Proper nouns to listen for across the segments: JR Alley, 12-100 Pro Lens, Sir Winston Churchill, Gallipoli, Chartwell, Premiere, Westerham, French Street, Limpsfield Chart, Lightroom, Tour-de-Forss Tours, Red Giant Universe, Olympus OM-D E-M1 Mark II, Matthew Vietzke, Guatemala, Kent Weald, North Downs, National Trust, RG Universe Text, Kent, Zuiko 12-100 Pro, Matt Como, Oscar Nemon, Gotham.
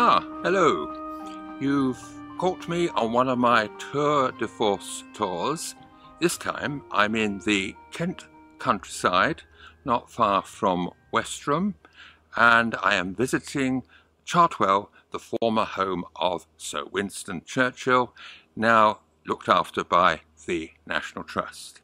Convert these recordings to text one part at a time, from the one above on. Ah, hello. You've caught me on one of my Tour-de-Forss Tours. This time I'm in the Kent countryside, not far from Westerham, and I am visiting Chartwell, the former home of Sir Winston Churchill, now looked after by the National Trust.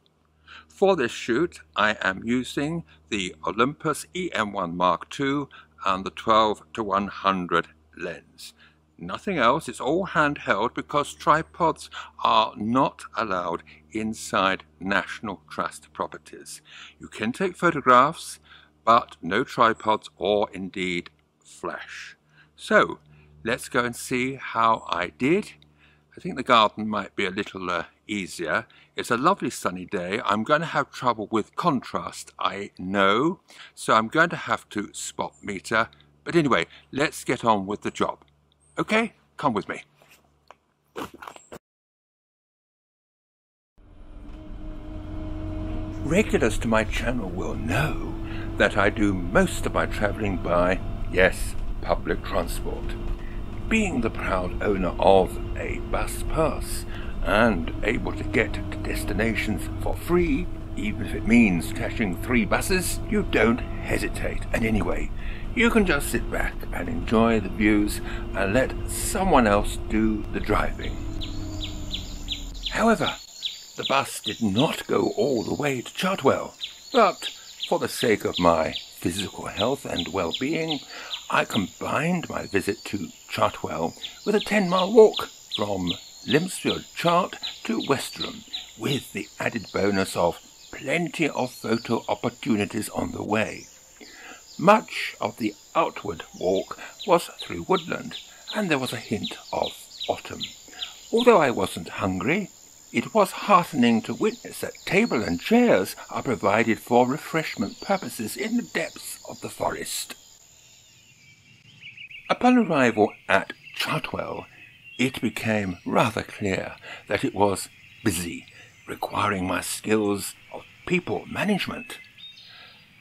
For this shoot, I am using the Olympus EM1 Mark II and the 12-100 lens. Nothing else, it's all handheld because tripods are not allowed inside National Trust properties. You can take photographs, but no tripods or indeed flash. So let's go and see how I did. I think the garden might be a little easier. It's a lovely sunny day. I'm going to have trouble with contrast, I know, so I'm going to have to spot meter. But anyway, let's get on with the job. Okay, come with me. Regulars to my channel will know that I do most of my travelling by, yes, public transport. Being the proud owner of a bus pass and able to get to destinations for free, even if it means catching 3 buses, you don't hesitate. And anyway, you can just sit back and enjoy the views and let someone else do the driving. However, the bus did not go all the way to Chartwell, but for the sake of my physical health and well-being, I combined my visit to Chartwell with a 10-mile walk from Limpsfield Chart to Westerham, with the added bonus of plenty of photo opportunities on the way. Much of the outward walk was through woodland, and there was a hint of autumn. Although I wasn't hungry, it was heartening to witness that table and chairs are provided for refreshment purposes in the depths of the forest. Upon arrival at Chartwell, it became rather clear that it was busy, requiring my skills of people management.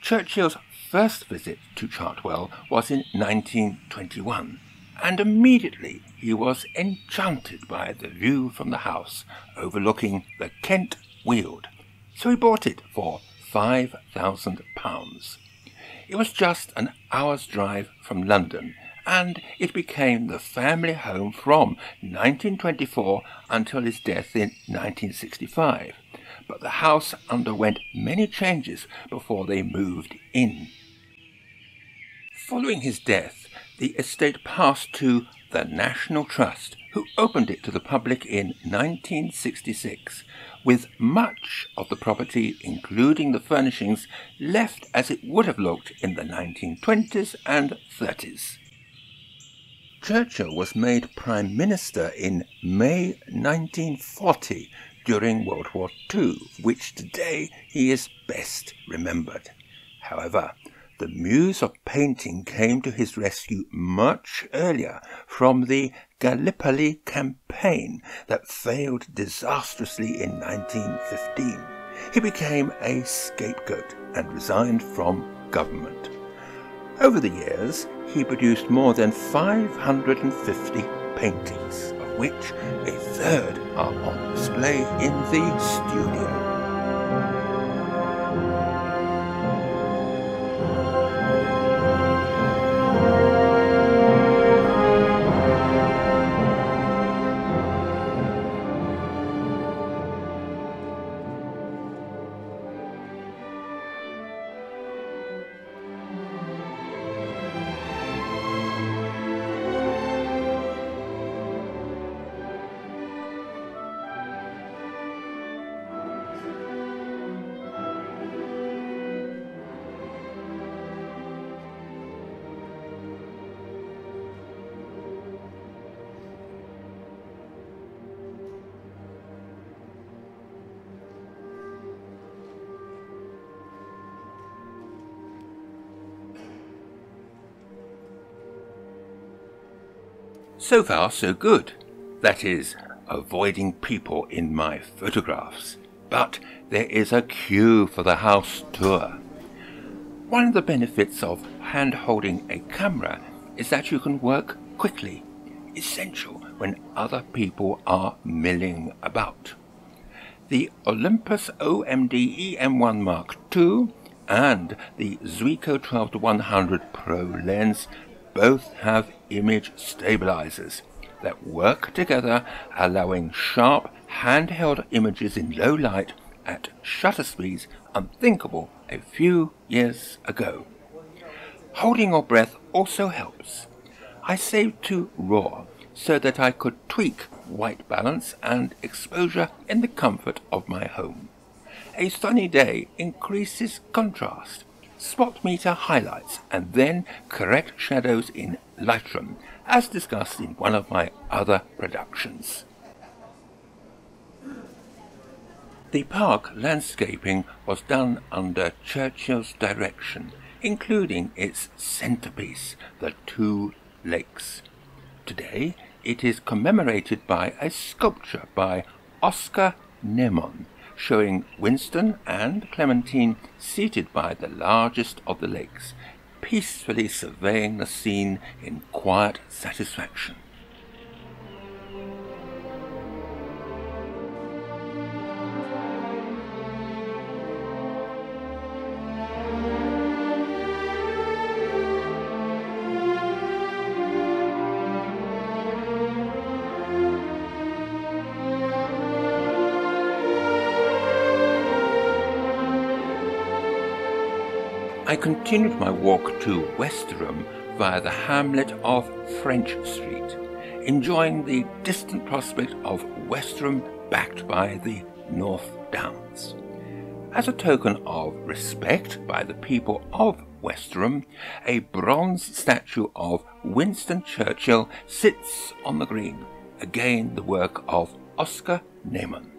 Churchill's first visit to Chartwell was in 1921, and immediately he was enchanted by the view from the house overlooking the Kent Weald, so he bought it for £5,000. It was just an hour's drive from London, and it became the family home from 1924 until his death in 1965. But the house underwent many changes before they moved in. Following his death, the estate passed to the National Trust, who opened it to the public in 1966, with much of the property, including the furnishings, left as it would have looked in the 1920s and 30s. Churchill was made Prime Minister in May 1940 during World War II, which today he is best remembered. However, the muse of painting came to his rescue much earlier from the Gallipoli campaign that failed disastrously in 1915. He became a scapegoat and resigned from government. Over the years, he produced more than 550 paintings, of which a third are on display in the studio. So far, so good. That is, avoiding people in my photographs. But there is a queue for the house tour. One of the benefits of hand-holding a camera is that you can work quickly, essential when other people are milling about. The Olympus OM-D E-M1 Mark II and the Zuiko 12-100 Pro lens both have image stabilizers that work together, allowing sharp handheld images in low light at shutter speeds unthinkable a few years ago. Holding your breath also helps. I saved to RAW so that I could tweak white balance and exposure in the comfort of my home. A sunny day increases contrast, spot meter highlights, and then correct shadows in Lightroom, as discussed in one of my other productions. The park landscaping was done under Churchill's direction, including its centerpiece, the two lakes. Today, it is commemorated by a sculpture by Oscar Nemon, showing Winston and Clementine seated by the largest of the lakes, peacefully surveying the scene in quiet satisfaction. I continued my walk to Westerham via the hamlet of French Street, enjoying the distant prospect of Westerham backed by the North Downs. As a token of respect by the people of Westerham, a bronze statue of Winston Churchill sits on the green, again the work of Oscar Nemon.